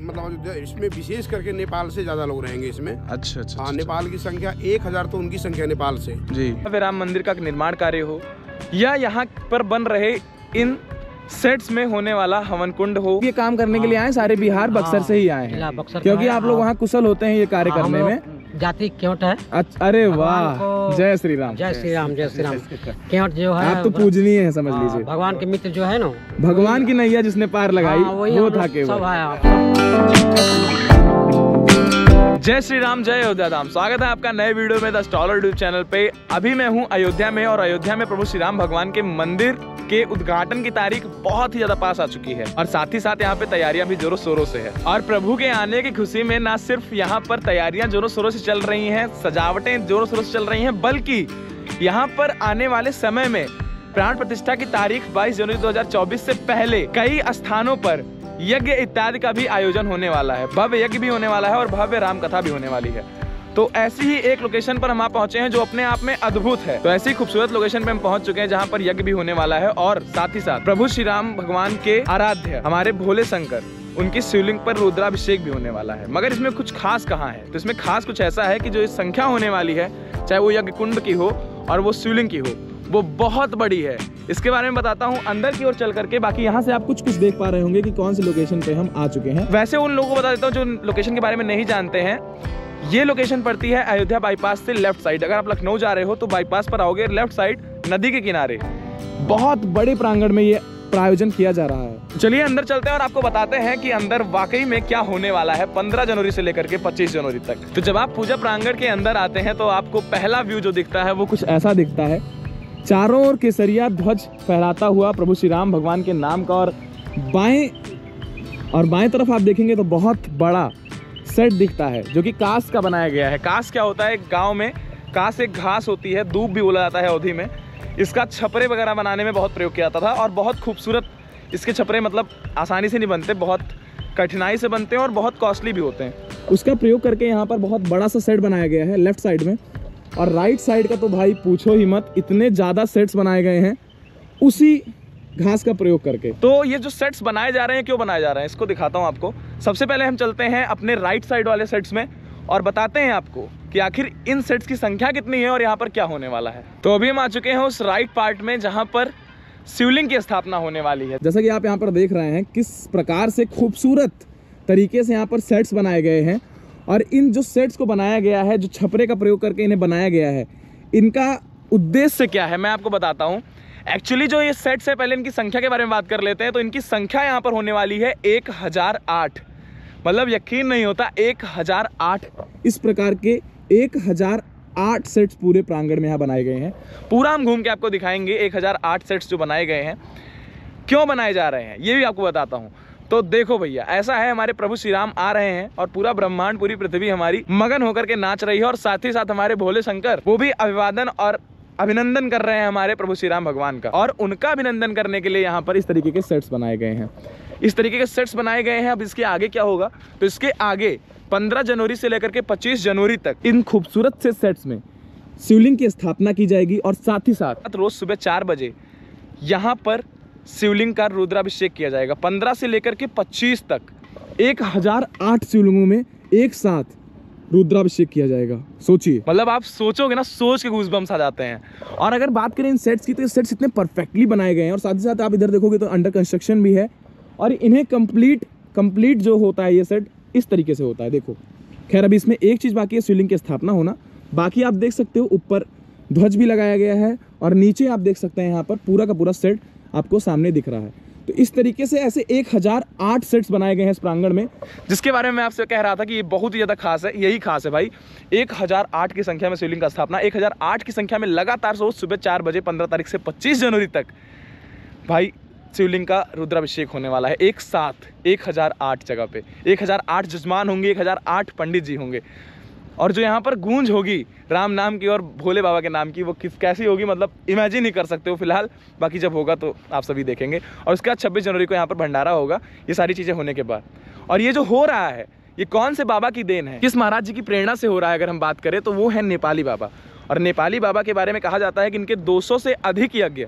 मतलब इसमें विशेष करके नेपाल से ज्यादा लोग रहेंगे इसमें। अच्छा अच्छा, हाँ, नेपाल की संख्या 1000 तो उनकी संख्या नेपाल से जी। राम मंदिर का निर्माण कार्य हो या यहाँ पर बन रहे इन सेट्स में होने वाला हवन कुंड हो, ये काम करने के लिए आए सारे बिहार बक्सर से ही आए हैं, क्योंकि आप लोग वहाँ कुशल होते हैं ये कार्य करने में। जाति केवट है। अरे वाह, जय श्री राम, जय श्री राम, जय श्री राम। केवट जो है आप तो पूजनीय है, समझ लीजिए भगवान के मित्र जो है ना, भगवान की नैया जिसने पार लगाई वो था केवट। जय श्री राम, जय अयोध्या धाम। स्वागत है आपका नए वीडियो में द स्टॉलर यूट्यूब चैनल पे। अभी मैं हूँ अयोध्या में, और अयोध्या में प्रभु श्री राम भगवान के मंदिर के उद्घाटन की तारीख बहुत ही ज्यादा पास आ चुकी है, और साथ ही साथ यहाँ पे तैयारियां भी जोरों शोरों से है। और प्रभु के आने की खुशी में ना सिर्फ यहाँ पर तैयारियां जोरों शोरों से चल रही है, सजावटें जोरों शोरों से चल रही है, बल्कि यहाँ पर आने वाले समय में प्राण प्रतिष्ठा की तारीख 22 जनवरी 2024 से पहले कई स्थानों पर यज्ञ इत्यादि का भी आयोजन होने वाला है। भव्य यज्ञ भी होने वाला है और भव्य राम कथा भी होने वाली है। तो ऐसी ही एक लोकेशन पर हम आप पहुंचे हैं जो अपने आप में अद्भुत है। तो ऐसी खूबसूरत लोकेशन पे हम पहुंच चुके हैं जहां पर यज्ञ भी होने वाला है, और साथ ही साथ प्रभु श्री राम भगवान के आराध्य हमारे भोले शंकर, उनकी शिवलिंग पर रुद्राभिषेक भी होने वाला है। मगर इसमें कुछ खास कहाँ है? तो इसमें खास कुछ ऐसा है कि जो संख्या होने वाली है, चाहे वो यज्ञ कुंड की हो और वो शिवलिंग की हो, वो बहुत बड़ी है। इसके बारे में बताता हूँ अंदर की ओर चल करके। बाकी यहाँ से आप कुछ कुछ देख पा रहे होंगे कि कौन से लोकेशन पे हम आ चुके हैं। वैसे उन लोगों को बता देता हूँ जो लोकेशन के बारे में नहीं जानते हैं, ये लोकेशन पड़ती है अयोध्या बाईपास से लेफ्ट साइड। अगर आप लखनऊ जा रहे हो तो बाईपास पर आओगे, लेफ्ट साइड नदी के किनारे बहुत बड़े प्रांगण में ये प्रायोजन किया जा रहा है। चलिए अंदर चलते हैं और आपको बताते हैं कि अंदर वाकई में क्या होने वाला है 15 जनवरी से लेकर के 25 जनवरी तक। तो जब आप पूजा प्रांगण के अंदर आते हैं तो आपको पहला व्यू जो दिखता है वो कुछ ऐसा दिखता है, चारों ओर केसरिया ध्वज फहराता हुआ प्रभु श्री राम भगवान के नाम का। और बाएं तरफ आप देखेंगे तो बहुत बड़ा सेट दिखता है जो कि कांस का बनाया गया है। कांस क्या होता है? गांव में कांस एक घास होती है, दूब भी बोला जाता है अवधी में। इसका छपरे वगैरह बनाने में बहुत प्रयोग किया जाता था, और बहुत खूबसूरत इसके छपरे, मतलब आसानी से नहीं बनते, बहुत कठिनाई से बनते हैं और बहुत कॉस्टली भी होते हैं। उसका प्रयोग करके यहाँ पर बहुत बड़ा सा सेट बनाया गया है लेफ्ट साइड में, और राइट साइड का तो भाई पूछो ही मत, इतने ज़्यादा सेट्स बनाए गए हैं उसी घास का प्रयोग करके। तो ये जो सेट्स बनाए जा रहे हैं, क्यों बनाए जा रहे हैं, इसको दिखाता हूँ आपको। सबसे पहले हम चलते हैं अपने राइट साइड वाले सेट्स में और बताते हैं आपको कि आखिर इन सेट्स की संख्या कितनी है और यहाँ पर क्या होने वाला है। तो अभी हम आ चुके हैं उस राइट पार्ट में जहाँ पर शिवलिंग की स्थापना होने वाली है। जैसा कि आप यहाँ पर देख रहे हैं किस प्रकार से खूबसूरत तरीके से यहाँ पर सेट्स बनाए गए हैं, और इन जो सेट्स को बनाया गया है, जो छपरे का प्रयोग करके इन्हें बनाया गया है, इनका उद्देश्य क्या है मैं आपको बताता हूँ। एक्चुअली जो ये सेट्स है, पहले इनकी संख्या के बारे में बात कर लेते हैं। तो इनकी संख्या यहाँ पर होने वाली है 1008, मतलब यकीन नहीं होता 1008। इस प्रकार के 1008 सेट्स पूरे प्रांगण में यहाँ बनाए गए हैं। पूरा हम घूम के आपको दिखाएंगे 1008 सेट्स जो बनाए गए हैं, क्यों बनाए जा रहे हैं ये भी आपको बताता हूँ। तो देखो भैया, ऐसा है हमारे प्रभु श्री राम आ रहे हैं और पूरा ब्रह्मांड, पूरी पृथ्वी हमारी मगन होकर के नाच रही है, और साथ ही साथ हमारे भोले शंकर वो भी अभिवादन और अभिनंदन कर रहे हैं हमारे प्रभु श्री राम भगवान का, और उनका अभिनंदन करने के लिए यहाँ पर इस तरीके के सेट्स बनाए गए हैं। इस तरीके के सेट्स बनाए गए हैं। अब इसके आगे क्या होगा? तो इसके आगे 15 जनवरी से लेकर के 25 जनवरी तक इन खूबसूरत से सेट्स में शिवलिंग की स्थापना की जाएगी, और साथ ही साथ रोज सुबह 4 बजे यहाँ पर शिवलिंग का रुद्राभिषेक किया जाएगा। 15 से लेकर के 25 तक 1008 शिवलिंगों में एक साथ रुद्राभिषेक किया जाएगा। सोचिए, मतलब आप सोचोगे ना, सोच के गूजबम्स आ जाते हैं। और अगर बात करें इन सेट्स की, तो ये सेट्स इतने परफेक्टली बनाए गए हैं, और साथ ही साथ आप इधर देखोगे तो अंडर कंस्ट्रक्शन भी है, और इन्हें कंप्लीट जो होता है ये सेट इस तरीके से होता है। देखो, खैर अभी इसमें एक चीज़ बाकी है, शिवलिंग की स्थापना होना। बाकी आप देख सकते हो ऊपर ध्वज भी लगाया गया है, और नीचे आप देख सकते हैं यहाँ पर पूरा का पूरा सेट आपको सामने दिख रहा है। तो इस तरीके से ऐसे 1008 सेट्स बनाए गए हैं इस प्रांगण में, जिसके बारे में मैं आपसे कह रहा था कि ये बहुत ही ज़्यादा खास है। यही खास है भाई, 1008 की संख्या में शिवलिंग का स्थापना, 1008 की संख्या में लगातार रोज सुबह 4 बजे 15 तारीख से 25 जनवरी तक भाई शिवलिंग का रुद्राभिषेक होने वाला है। एक साथ 1008 जगह पे 1008 जजमान होंगे, 1008 पंडित जी होंगे, और जो यहाँ पर गूंज होगी राम नाम की और भोले बाबा के नाम की, वो किस कैसी होगी, मतलब इमेजिन ही कर सकते हो फिलहाल। बाकी जब होगा तो आप सभी देखेंगे। और उसके बाद 26 जनवरी को यहाँ पर भंडारा होगा, ये सारी चीज़ें होने के बाद। और ये जो हो रहा है, ये कौन से बाबा की देन है, किस महाराज जी की प्रेरणा से हो रहा है अगर हम बात करें, तो वो है नेपाली बाबा। और नेपाली बाबा के बारे में कहा जाता है कि इनके 200 से अधिक यज्ञ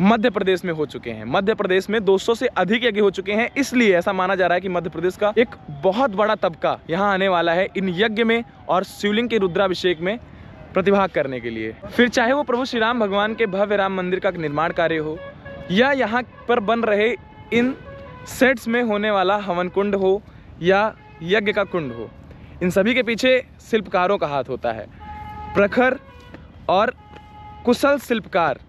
मध्य प्रदेश में हो चुके हैं। मध्य प्रदेश में 200 से अधिक यज्ञ हो चुके हैं, इसलिए ऐसा माना जा रहा है कि मध्य प्रदेश का एक बहुत बड़ा तबका यहाँ आने वाला है इन यज्ञ में और शिवलिंग के रुद्राभिषेक में प्रतिभाग करने के लिए। फिर चाहे वो प्रभु श्री राम भगवान के भव्य राम मंदिर का निर्माण कार्य हो या यहाँ पर बन रहे इन सेट्स में होने वाला हवन कुंड हो या यज्ञ का कुंड हो, इन सभी के पीछे शिल्पकारों का हाथ होता है। प्रखर और कुशल शिल्पकार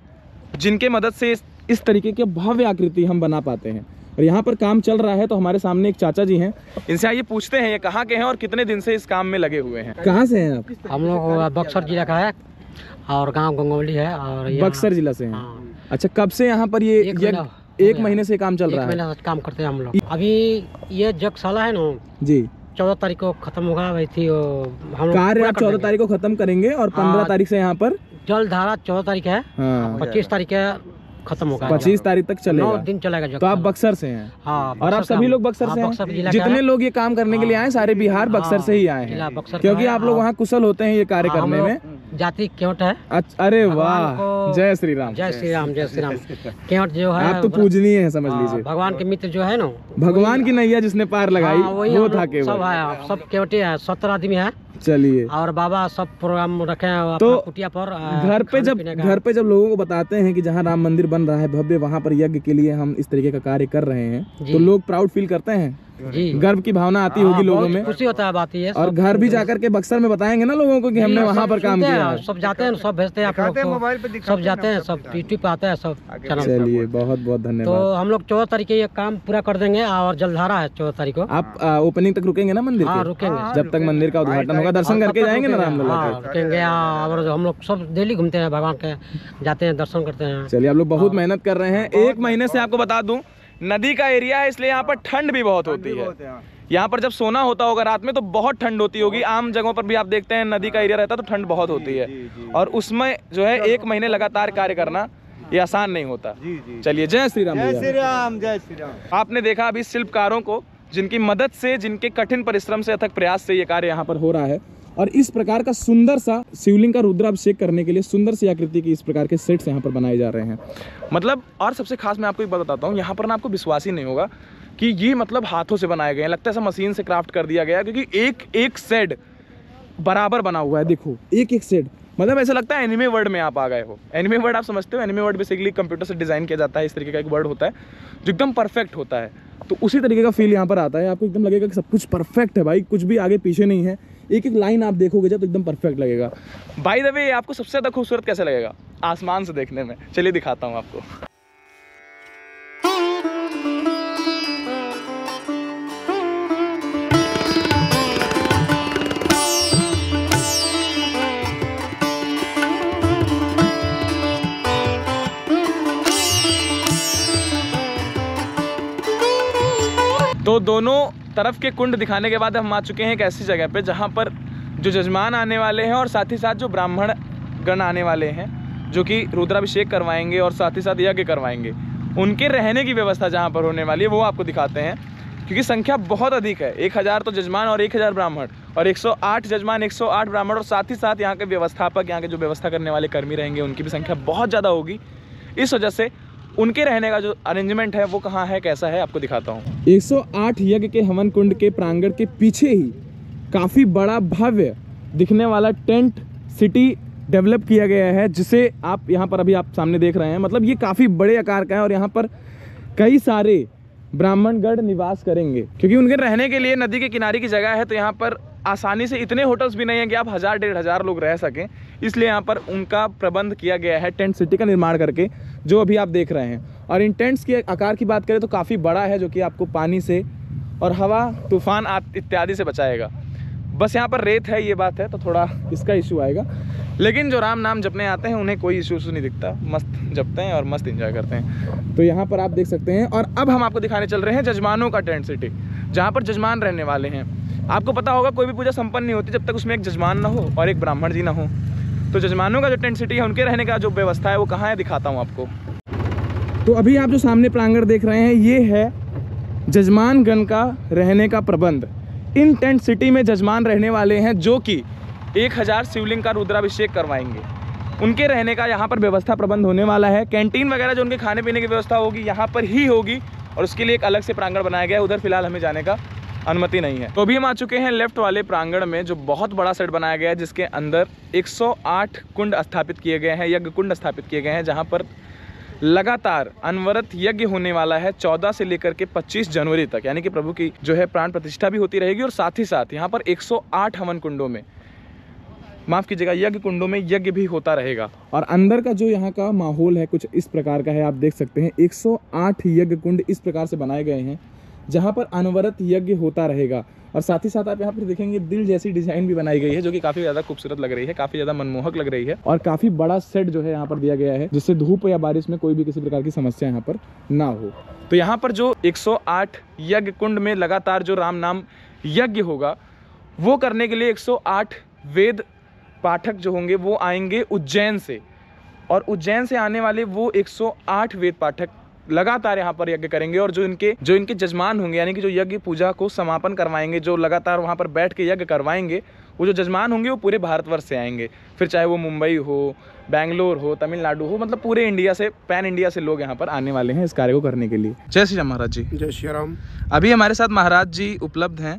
जिनके मदद से इस तरीके के भव्य आकृति हम बना पाते हैं। और यहाँ पर काम चल रहा है तो हमारे सामने एक चाचा जी हैं, इनसे आइए पूछते हैं ये कहाँ के हैं और कितने दिन से इस काम में लगे हुए हैं। कहाँ से हैं आप? हम लोग बक्सर जिला का है और गांव गंगौली है और बक्सर जिला से हैं। अच्छा, कब से यहाँ पर ये एक महीने से काम चल रहा है? महीने से काम करते हैं हम लोग। अभी ये यज्ञशाला है न जी, 14 तारीख को खत्म होगा। वही थी हम कार्य 14 तारीख को खत्म करेंगे और 15 तारीख से यहाँ पर जल धारा 14 तारीख है, 25 तारीख है खत्म होगा। 25 तारीख तक चलेगा, 9 दिन चलेगा। तो आप बक्सर से हैं? हाँ। और आप सभी लोग बक्सर से हैं? जितने लोग ये काम करने के लिए आए सारे बिहार बक्सर से ही आए हैं, क्योंकि आप लोग वहाँ कुशल होते हैं ये कार्य करने में। जाति केवट है। अरे वाह, जय श्री राम, जय श्री राम, जय श्री राम। केवट जो है आप तो पूजनीय है, समझ लीजिए भगवान के मित्र जो है ना, भगवान की नैया जिसने पार लगाई वो था केवट। सब है, सब केवटे है, 17 आदमी है। चलिए, और बाबा सब प्रोग्राम रखे हैं तो कुटिया पर। घर पे जब लोगों को बताते हैं कि जहाँ राम मंदिर बन रहा है भव्य, वहाँ पर यज्ञ के लिए हम इस तरीके का कार्य कर रहे हैं, तो लोग प्राउड फील करते हैं, गर्व की भावना आती होगी लोगों में, खुशी होता है, बात है। और घर भी जाकर के बक्सर में बताएंगे ना लोगों को कि हमने वहाँ पर काम किया। सब जाते हैं, सब भेजते हैं, सब जाते हैं, सब यूट्यूब पे आता है सब। चलिए, बहुत बहुत धन्यवाद। तो हम लोग 14 तारीख ये काम पूरा कर देंगे और जलधारा है 14 तारीख को। आप ओपनिंग तक रुकेंगे ना मंदिर? हाँ, रुकेंगे जब तक मंदिर का उद्घाटन होगा, दर्शन करके जाएंगे ना राम मंदिर रुकेंगे। और हम लोग सब डेली घूमते हैं, भगवान के जाते हैं, दर्शन करते हैं। चलिए, आप लोग बहुत मेहनत कर रहे हैं। 1 महीने से आपको बता दूं, नदी का एरिया है इसलिए यहाँ पर ठंड भी बहुत होती है। यहाँ पर जब सोना होता होगा रात में तो बहुत ठंड होती होगी। आम जगहों पर भी आप देखते हैं नदी का एरिया रहता है तो ठंड बहुत होती है, और उसमें जो है 1 महीने लगातार कार्य करना ये आसान नहीं होता। चलिए, जय श्री राम, जय श्री राम, जय श्री राम। आपने देखा अभी शिल्पकारों को जिनकी मदद से, जिनके कठिन परिश्रम से, अथक प्रयास से ये कार्य यहाँ पर हो रहा है। और इस प्रकार का सुंदर सा शिवलिंग का रुद्राभिषेक करने के लिए सुंदर सी आकृति की इस प्रकार के सेट्स यहाँ पर बनाए जा रहे हैं। मतलब, और सबसे खास मैं आपको एक बात बताता हूँ, यहाँ पर ना आपको विश्वास ही नहीं होगा कि ये मतलब हाथों से बनाए गए हैं, लगता है सब मशीन से क्राफ्ट कर दिया गया, क्योंकि एक एक सेट बराबर बना हुआ है। देखो, एक एक सेट, मतलब ऐसा लगता है एनिमे वर्ड में आप आ गए हो। एनिमे वर्ड आप समझते हो, एनिमे वर्ड बेसिकली कंप्यूटर से डिज़ाइन किया जाता है, इस तरीके का एक वर्ड होता है जो एकदम परफेक्ट होता है। तो उसी तरीके का फील यहाँ पर आता है, आपको एकदम लगेगा कि सब कुछ परफेक्ट है भाई, कुछ भी आगे पीछे नहीं है। एक एक लाइन आप देखोगे जब तो एकदम परफेक्ट लगेगा। बाय द वे, आपको सबसे ज़्यादा खूबसूरत कैसा लगेगा? आसमान से देखने में। चलिए दिखाता हूँ आपको। तो दोनों तरफ के कुंड दिखाने के बाद हम आ चुके हैं एक ऐसी जगह पे जहाँ पर जो जजमान आने वाले हैं और साथ ही साथ जो ब्राह्मण गण आने वाले हैं, जो कि रुद्राभिषेक करवाएंगे और साथ ही साथ यज्ञ करवाएंगे, उनके रहने की व्यवस्था जहाँ पर होने वाली है वो आपको दिखाते हैं, क्योंकि संख्या बहुत अधिक है। 1000 तो जजमान और 1000 ब्राह्मण, और 108 जजमान, 108 ब्राह्मण, और साथ ही साथ यहाँ के व्यवस्थापक, यहाँ के जो व्यवस्था करने वाले कर्मी रहेंगे, उनकी भी संख्या बहुत ज़्यादा होगी। इस वजह से उनके रहने का जो अरेंजमेंट है वो कहाँ है, कैसा है, आपको दिखाता हूँ। 108 यज्ञ के हवन कुंड के प्रांगण के पीछे ही काफ़ी बड़ा भव्य दिखने वाला टेंट सिटी डेवलप किया गया है, जिसे आप यहाँ पर अभी आप सामने देख रहे हैं। मतलब ये काफ़ी बड़े आकार का है और यहाँ पर कई सारे ब्राह्मणगढ़ निवास करेंगे, क्योंकि उनके रहने के लिए नदी के किनारे की जगह है, तो यहाँ पर आसानी से इतने होटल्स भी नहीं हैं कि आप 1000-1500 लोग रह सकें, इसलिए यहाँ पर उनका प्रबंध किया गया है टेंट सिटी का निर्माण करके, जो अभी आप देख रहे हैं। और इन टेंट्स के आकार की बात करें तो काफ़ी बड़ा है, जो कि आपको पानी से और हवा, तूफान इत्यादि से बचाएगा। बस यहाँ पर रेत है, ये बात है, तो थोड़ा इसका इशू आएगा, लेकिन जो राम नाम जपने आते हैं उन्हें कोई इशू नहीं दिखता, मस्त जपते हैं और मस्त एंजॉय करते हैं। तो यहाँ पर आप देख सकते हैं। और अब हम आपको दिखाने चल रहे हैं जजमानों का टेंट सिटी, जहाँ पर जजमान रहने वाले हैं। आपको पता होगा कोई भी पूजा संपन्न नहीं होती जब तक उसमें एक जजमान ना हो और एक ब्राह्मण जी ना हो। तो जजमानों का जो टेंट सिटी है, उनके रहने का जो व्यवस्था है वो कहाँ है, दिखाता हूँ आपको। तो अभी आप जो सामने प्रांगण देख रहे हैं, ये है जजमानगण का रहने का प्रबंध। इन टेंट सिटी में जजमान रहने वाले हैं, जो कि 1000 शिवलिंग का रुद्राभिषेक करवाएंगे। उनके रहने का यहाँ पर व्यवस्था प्रबंध होने वाला है। कैंटीन वगैरह जो उनके खाने पीने की व्यवस्था होगी यहाँ पर ही होगी और उसके लिए एक अलग से प्रांगण बनाया गया है, उधर फिलहाल हमें जाने का अनुमति नहीं है। तो अभी हम आ चुके हैं लेफ्ट वाले प्रांगण में जो बहुत बड़ा सेट बनाया गया है, जिसके अंदर 108 कुंड स्थापित किए गए हैं, यज्ञ कुंड स्थापित किए गए हैं, जहाँ पर लगातार अनवरत यज्ञ होने वाला है 14 से लेकर के 25 जनवरी तक, यानी कि प्रभु की जो है प्राण प्रतिष्ठा भी होती रहेगी और साथ ही साथ यहाँ पर 108 हवन कुंडों में, माफ़ कीजिएगा, यज्ञ कुंडों में यज्ञ भी होता रहेगा। और अंदर का जो यहाँ का माहौल है कुछ इस प्रकार का है, आप देख सकते हैं 108 यज्ञ कुंड इस प्रकार से बनाए गए हैं जहाँ पर अनवरत यज्ञ होता रहेगा। और साथ ही साथ आप यहाँ पर देखेंगे दिल जैसी डिज़ाइन भी बनाई गई है जो कि काफ़ी ज़्यादा खूबसूरत लग रही है, काफ़ी ज़्यादा मनमोहक लग रही है। और काफ़ी बड़ा सेट जो है यहाँ पर दिया गया है जिससे धूप या बारिश में कोई भी किसी प्रकार की समस्या यहाँ पर ना हो। तो यहाँ पर जो 108 यज्ञ कुंड में लगातार जो राम नाम यज्ञ होगा वो करने के लिए 108 वेद पाठक जो होंगे वो आएंगे उज्जैन से, और उज्जैन से आने वाले वो 108 वेद पाठक लगातार यहाँ पर यज्ञ करेंगे। और जो इनके जजमान होंगे, यानी कि जो यज्ञ पूजा को समापन करवाएंगे, जो लगातार वहाँ पर बैठ के यज्ञ करवाएंगे, वो जो जजमान होंगे वो पूरे भारतवर्ष से आएंगे, फिर चाहे वो मुंबई हो, बेंगलोर हो, तमिलनाडु हो, मतलब पूरे इंडिया से, पैन इंडिया से लोग यहाँ पर आने वाले हैं इस कार्य को करने के लिए। जय श्री राम महाराज जी। जय श्री राम। अभी हमारे साथ महाराज जी उपलब्ध हैं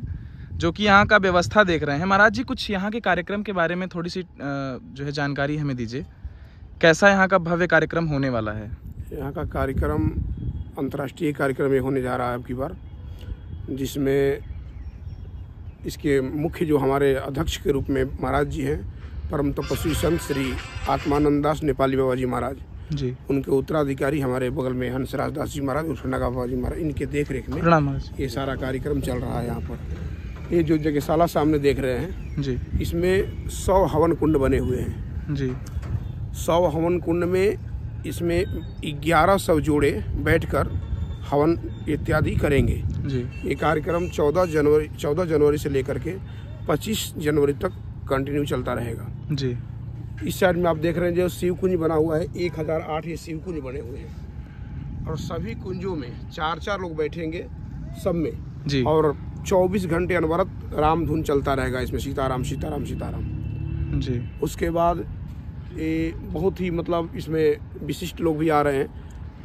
जो कि यहाँ का व्यवस्था देख रहे हैं। महाराज जी, कुछ यहाँ के कार्यक्रम के बारे में थोड़ी सी जो है जानकारी हमें दीजिए, कैसा यहाँ का भव्य कार्यक्रम होने वाला है? यहाँ का कार्यक्रम अंतर्राष्ट्रीय कार्यक्रम ये होने जा रहा है अब की बार, जिसमें इसके मुख्य जो हमारे अध्यक्ष के रूप में महाराज जी हैं, परम तपस्वी संत श्री आत्मानंद दास नेपाली बाबाजी महाराज जी, उनके उत्तराधिकारी हमारे बगल में हंसराज दास जी महाराज, उष्णागवा बाबाजी महाराज, इनके देखरेख में ये सारा कार्यक्रम चल रहा है। यहाँ पर ये जो यज्ञशाला सामने देख रहे हैं जी, इसमें 100 हवन कुंड बने हुए हैं जी। 100 हवन कुंड में इसमें 1100 जोड़े बैठकर हवन इत्यादि करेंगे जी। ये कार्यक्रम 14 जनवरी से लेकर के 25 जनवरी तक कंटिन्यू चलता रहेगा जी। इस साइड में आप देख रहे हैं जो शिव कुंज बना हुआ है, 1008 ये शिव कुंज बने हुए हैं और सभी कुंजों में 4-4 लोग बैठेंगे सब में जी। और 24 घंटे अनवरत रामधुन चलता रहेगा इसमें, सीताराम सीताराम सीताराम जी। उसके बाद ये बहुत ही मतलब इसमें विशिष्ट लोग भी आ रहे हैं,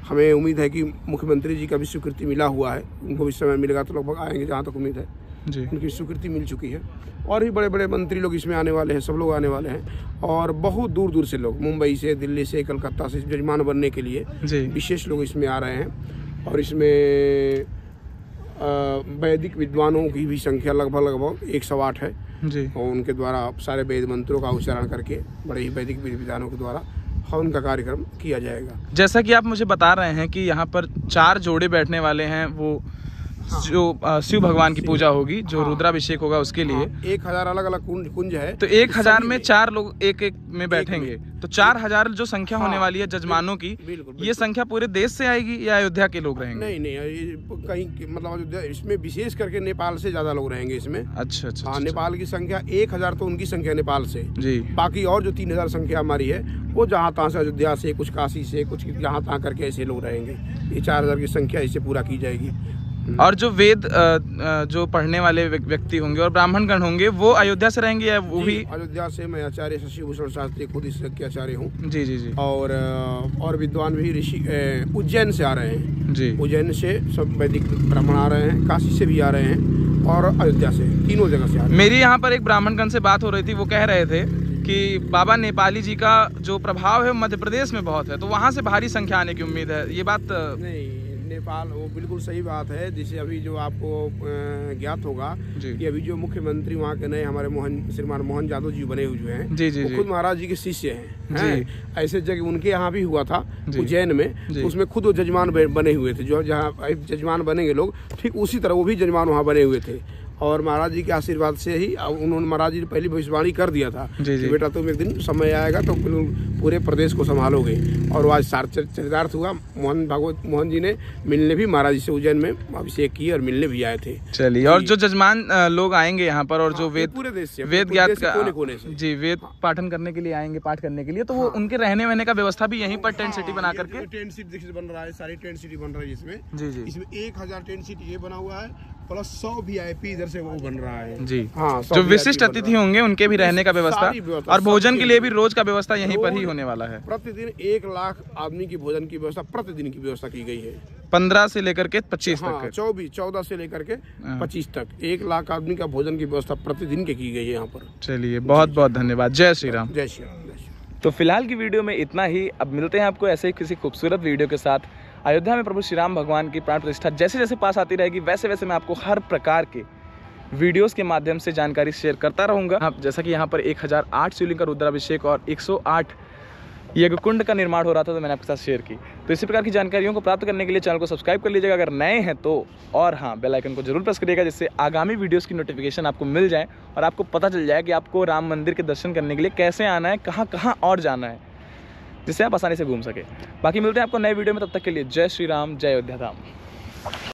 हमें उम्मीद है कि मुख्यमंत्री जी का भी स्वीकृति मिला हुआ है, उनको भी समय मिलेगा तो लगभग आएंगे, जहाँ तक उम्मीद है जी। उनकी स्वीकृति मिल चुकी है और भी बड़े बड़े मंत्री लोग इसमें आने वाले हैं, सब लोग आने वाले हैं। और बहुत दूर दूर से लोग, मुंबई से, दिल्ली से, कलकत्ता से, जजमान बनने के लिए विशेष लोग इसमें आ रहे हैं। और इसमें वैदिक विद्वानों की भी संख्या लगभग 108 है जी। और उनके द्वारा सारे वेद मंत्रों का उच्चारण करके बड़े ही वैदिक विद्वानों के द्वारा हवन का कार्यक्रम किया जाएगा। जैसा कि आप मुझे बता रहे हैं कि यहाँ पर 4 जोड़े बैठने वाले हैं, वो जो शिव भगवान की पूजा होगी, जो रुद्राभिषेक होगा उसके लिए 1000 अलग अलग कुंज है, तो 1000 में 4 लोग एक में बैठेंगे, तो 4000 जो संख्या होने वाली है जजमानों की, ये संख्या पूरे देश से आएगी या अयोध्या के लोग रहेंगे? नहीं नहीं, कहीं मतलब इसमें विशेष करके नेपाल से ज्यादा लोग रहेंगे इसमें। अच्छा अच्छा। हाँ, नेपाल की संख्या 1000 तो उनकी संख्या नेपाल से जी। बाकी और जो 3000 संख्या हमारी है वो जहाँ तहाँ से, अयोध्या से, कुछ काशी से, कुछ यहाँ तहाँ करके ऐसे लोग रहेंगे। ये 4000 की संख्या इसे पूरा की जाएगी। और जो वेद जो पढ़ने वाले व्यक्ति होंगे और ब्राह्मणगण होंगे वो अयोध्या से रहेंगे या वो भी? अयोध्या से मैं आचार्य शशिभूषण शास्त्री खुद इस के आचार्य हूँ जी जी जी। और विद्वान भी ऋषि उज्जैन से आ रहे हैं जी। उज्जैन से सब वैदिक ब्राह्मण आ रहे हैं, काशी से भी आ रहे हैं और अयोध्या से, तीनों जगह से आ रहे हैं। मेरी यहाँ पर एक ब्राह्मणगण से बात हो रही थी, वो कह रहे थे कि बाबा नेपाली जी का जो प्रभाव है मध्य प्रदेश में बहुत है, तो वहाँ से भारी संख्या आने की उम्मीद है, ये बात? नहीं, नेपाल, वो बिल्कुल सही बात है। जैसे अभी जो आपको ज्ञात होगा कि अभी जो मुख्यमंत्री वहाँ के नए हमारे श्रीमान मोहन यादव जी बने हुए हैं जी, जी, वो खुद महाराज जी के शिष्य हैं। ऐसे जगह उनके यहाँ भी हुआ था उज्जैन में, उसमें खुद वो जजमान बने हुए थे, जो जहाँ जजमान बनेंगे लोग ठीक उसी तरह वो भी जजमान वहाँ बने हुए थे। और महाराज जी के आशीर्वाद से ही उन्होंने, महाराज जी ने पहली भविष्यवाणी कर दिया था कि बेटा तुम एक दिन समय आएगा तो पूरे प्रदेश को संभालोगे, और आज चरितार्थ हुआ। मोहन जी ने मिलने भी महाराज जी से उज्जैन में अभिषेक किए और मिलने भी आए थे। चलिए, और जो जजमान लोग आएंगे यहाँ पर और जो वेद पूरे देश से, वेद ज्ञात जी, वेद पाठन करने के लिए आएंगे, पाठ करने के लिए, तो वो उनके रहने वहने का व्यवस्था भी यहीं पर टेंट सिटी बना करके, टेंट सिटी बन रहा है, सारी टेंट सिटी बन रही है इसमें जी। इसमें 1000 टेंट सिटी ये बना हुआ है प्लस 100 VIP इधर से वो बन रहा है जी। हाँ, जो विशिष्ट अतिथि होंगे उनके भी रहने का व्यवस्था और भोजन के लिए भी रोज का व्यवस्था यहीं पर ही होने वाला है। प्रतिदिन 1 लाख आदमी की भोजन की व्यवस्था प्रतिदिन की व्यवस्था की गई है 15 से लेकर के 25 तक, 14 से लेकर के 25 तक 1 लाख आदमी का भोजन की व्यवस्था प्रतिदिन की गई है यहाँ पर। चलिए बहुत बहुत धन्यवाद, जय श्री राम। जय श्री राम। तो फिलहाल की वीडियो में इतना ही, अब मिलते हैं आपको ऐसे ही किसी खूबसूरत वीडियो के साथ। अयोध्या में प्रभु श्री राम भगवान की प्राण प्रतिष्ठा जैसे जैसे पास आती रहेगी वैसे वैसे मैं आपको हर प्रकार के वीडियोस के माध्यम से जानकारी शेयर करता रहूँगा। आप जैसा कि यहाँ पर 1008 शिवलिंग का रुद्राभिषेक और 108 यज्ञ कुंड का निर्माण हो रहा था तो मैंने आपके साथ शेयर की। तो इसी प्रकार की जानकारियों को प्राप्त करने के लिए चैनल को सब्सक्राइब कर लीजिएगा अगर नए हैं तो, और हाँ बेल आइकन को जरूर प्रेस करिएगा जिससे आगामी वीडियोस की नोटिफिकेशन आपको मिल जाए और आपको पता चल जाए कि आपको राम मंदिर के दर्शन करने के लिए कैसे आना है, कहाँ कहाँ और जाना है, जिससे आप आसानी से घूम सकें। बाकी मिलते हैं आपको नए वीडियो में, तब तक के लिए जय श्री राम, जय अयोध्या धाम।